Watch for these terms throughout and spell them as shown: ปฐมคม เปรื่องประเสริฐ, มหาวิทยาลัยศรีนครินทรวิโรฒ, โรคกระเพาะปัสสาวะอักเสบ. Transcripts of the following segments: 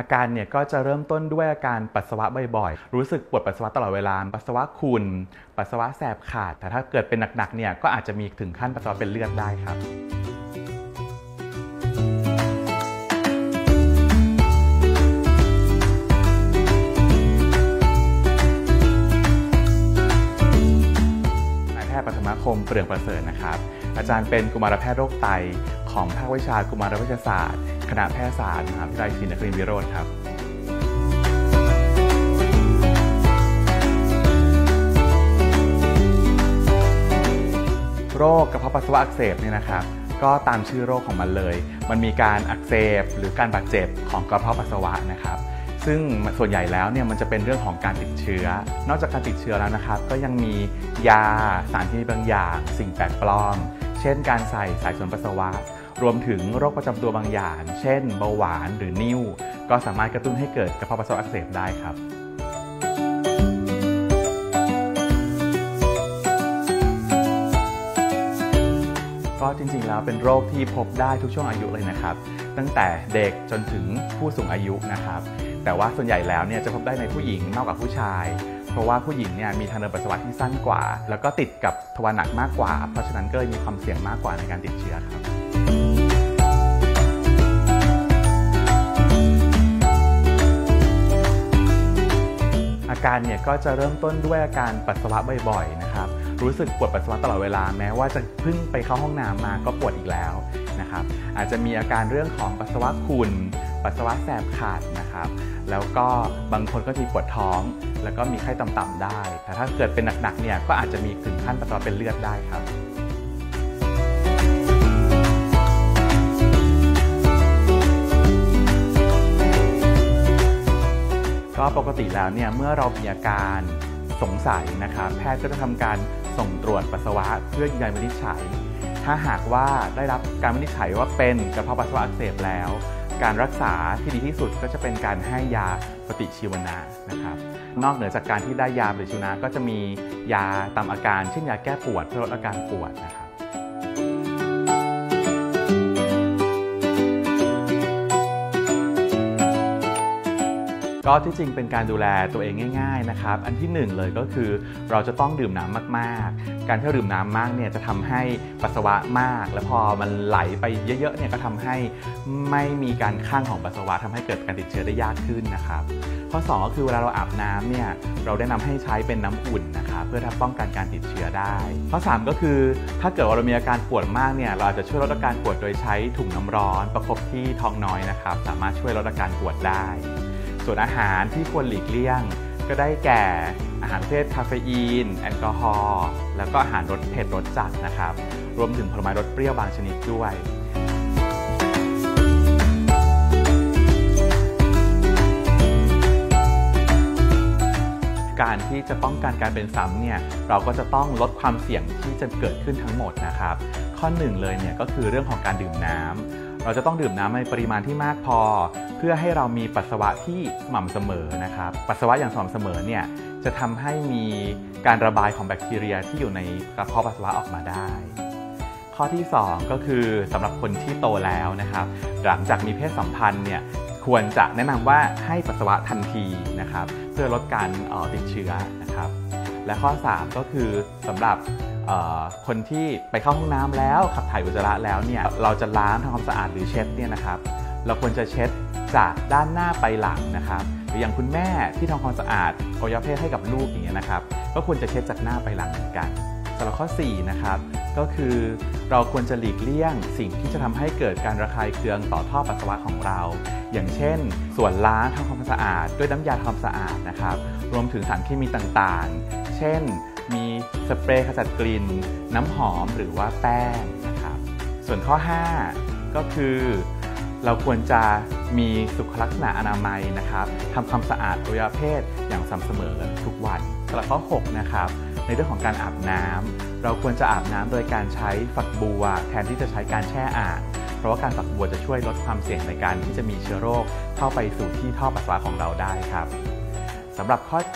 อาการเนี่ยก็จะเริ่มต้นด้วยอาการปัสสาวะบ่อยๆรู้สึกปวดปัสสาวะตลอดเวลาปัสสาวะขุ่นปัสสาวะแสบขาดแต่ถ้าเกิดเป็นหนักๆเนี่ยก็อาจจะมีถึงขั้นปัสสาวะเป็นเลือดได้ครับนายแพทย์ปฐมคมเปลืองประเสริฐนะครับอาจารย์เป็นกุมารแพทย์โรคไตของภาควิชากุมารเวชศาสตร์คณะแพทยศาสตร์มหาวิทยาลัยศรีนครินทรวิโรจน์ครับโรคกระเพาะปัสสาวะอักเสบเนี่ยนะครับก็ตามชื่อโรคของมันเลยมันมีการอักเสบหรือการบาดเจ็บของกระเพาะปัสสาวะนะครับซึ่งส่วนใหญ่แล้วเนี่ยมันจะเป็นเรื่องของการติดเชื้อนอกจากการติดเชื้อแล้วนะครับก็ยังมียาสารเคมีบางอย่างสิ่งแปลกปลอมเช่นการใส่สายสวนปัสสาวะรวมถึงโรคประจำตัวบางอย่างเช่นเบาหวานหรือนิ่วก็สามารถกระตุ้นให้เกิดกระเพาะปัสสาวะอักเสบได้ครับก็จริงๆแล้วเป็นโรคที่พบได้ทุกช่วงอายุเลยนะครับตั้งแต่เด็กจนถึงผู้สูงอายุนะครับแต่ว่าส่วนใหญ่แล้วเนี่ยจะพบได้ในผู้หญิงมากกว่าผู้ชายเพราะว่าผู้หญิงเนี่ยมีทางเดินปัสสาวะที่สั้นกว่าแล้วก็ติดกับทวารหนักมากกว่าเพราะฉะนั้นก็เลยมีความเสี่ยงมากกว่าในการติดเชื้อครับอาการเนี่ยก็จะเริ่มต้นด้วยอาการปัสสาวะบ่อยๆนะครับรู้สึกปวดปัสสาวะตลอดเวลาแม้ว่าจะเพิ่งไปเข้าห้องน้ำมาก็ปวดอีกแล้วนะครับอาจจะมีอาการเรื่องของปัสสาวะขุ่นปัสสาวะแสบขาดนะครับแล้วก็บางคนก็มีปวดท้องแล้วก็มีไข้ต่ำๆได้แต่ถ้าเกิดเป็นหนักๆเนี่ยก็อาจจะมีถึงขั้นปัสสาวะเป็นเลือดได้ครับก็ปกติแล้วเนี่ยเมื่อเรามีอาการสงสัยนะครับแพทย์ก็จะทำการส่งตรวจปัสสาวะเพื่อยืนยันวินิจฉัยถ้าหากว่าได้รับการวินิจฉัยว่าเป็นกระเพาะปัสสาวะอักเสบแล้วการรักษาที่ดีที่สุดก็จะเป็นการให้ยาปฏิชีวนะนะครับนอกเหนือจากการที่ได้ยาปฏิชีวนะก็จะมียาตามอาการเช่นยาแก้ปวดเพื่อลดอาการปวดนะครับก็ที่จริงเป็นการดูแลตัวเองง่ายๆนะครับอันที่1เลยก็คือเราจะต้องดื่มน้ำมากๆการที่ดื่มน้ำมากเนี่ยจะทำให้ปัสสาวะมากและพอมันไหลไปเยอะๆเนี่ยก็ทำให้ไม่มีการคั่งของปัสสาวะทำให้เกิดการติดเชื้อได้ยากขึ้นนะครับข้อ2ก็คือเวลาเราอาบน้ำเนี่ยเราแนะนำให้ใช้เป็นน้ำอุ่นนะครับเพื่อป้องกันการติดเชื้อได้ข้อ3ก็คือถ้าเกิดว่าเรามีอาการปวดมากเนี่ยเราอาจจะช่วยลดอาการปวดโดยใช้ถุงน้ำร้อนประคบที่ท้องน้อยนะครับสามารถช่วยลดอาการปวดได้ส่วนอาหารที่ควรหลีกเลี่ยงก็ได้แก่อาหารประเภทคาเฟอีนแอลกอฮอล์แล้วก็อาหารรสเผ็ดรสจัดนะครับรวมถึงผลไม้รสเปรี้ยวบางชนิดด้วยการที่จะป้องกันการเป็นซ้ำเนี่ยเราก็จะต้องลดความเสี่ยงที่จะเกิดขึ้นทั้งหมดนะครับข้อ1เลยเนี่ยก็คือเรื่องของการดื่มน้ำเราจะต้องดื่มน้ำในปริมาณที่มากพอเพื่อให้เรามีปัสสาวะที่สม่ำเสมอนะครับปัสสาวะอย่างสม่ำเสมอเนี่ยจะทำให้มีการระบายของแบคทีเรียที่อยู่ในกระเพาะปัสสาวะออกมาได้ข้อที่2ก็คือสำหรับคนที่โตแล้วนะครับหลังจากมีเพศสัมพันธ์เนี่ยควรจะแนะนำว่าให้ปัสสาวะทันทีนะครับเพื่อลดการติดเชื้อนะครับและข้อ3ก็คือสำหรับคนที่ไปเข้าห้องน้ำแล้วขับถ่ายอุจจาระแล้วเนี่ยเราจะล้างทำความสะอาดหรือเช็ดเนี่ยนะครับเราควรจะเช็ดจากด้านหน้าไปหลังนะครับหรืออย่างคุณแม่ที่ทำความสะอาดอวัยวะเพศให้กับลูกอย่างเงี้ยนะครับก็ควรจะเช็ดจากหน้าไปหลังเหมือนกันสำหรับข้อ4นะครับก็คือเราควรจะหลีกเลี่ยงสิ่งที่จะทำให้เกิดการระคายเคืองต่อท่อปัสสาวะของเราอย่างเช่นส่วนล้างทำความสะอาดด้วยน้ำยาทำความสะอาดนะครับรวมถึงสารเคมีต่างๆเช่นมีสเปรย์ขจัดกลิ่นน้ำหอมหรือว่าแป้งนะครับส่วนข้อ5ก็คือเราควรจะมีสุขลักษณะอนามัยนะครับทำความสะอาดอวัยวะเพศอย่างสม่ำเสมอทุกวันสำหรับข้อ6นะครับในเรื่องของการอาบน้ำเราควรจะอาบน้ำโดยการใช้ฝักบัวแทนที่จะใช้การแช่อ่างเพราะว่าการฝักบัวจะช่วยลดความเสี่ยงในการที่จะมีเชื้อโรคเข้าไปสู่ที่ท่อปัสสาวะของเราได้ครับสำหรับข้อ7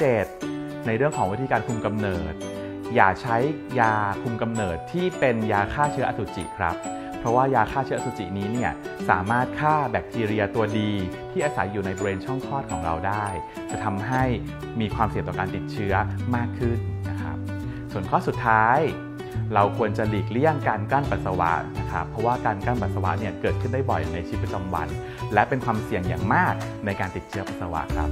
ในเรื่องของวิธีการคุมกำเนิดอย่าใช้ยาคุมกำเนิดที่เป็นยาฆ่าเชื้ออสุจิครับ เพราะว่ายาฆ่าเชื้ออสุจินี้เนี่ยสามารถฆ่าแบคทีเรียตัวดีที่อาศัยอยู่ในบริเวณช่องคลอดของเราได้จะทำให้มีความเสี่ยงต่อการติดเชื้อมากขึ้นนะครับส่วนข้อสุดท้ายเราควรจะหลีกเลี่ยงการกลั้นปัสสาวะนะครับเพราะว่าการกลั้นปัสสาวะเนี่ยเกิดขึ้นได้บ่อยในชีวิตประจำวันและเป็นความเสี่ยงอย่างมากในการติดเชื้อปัสสาวะครับ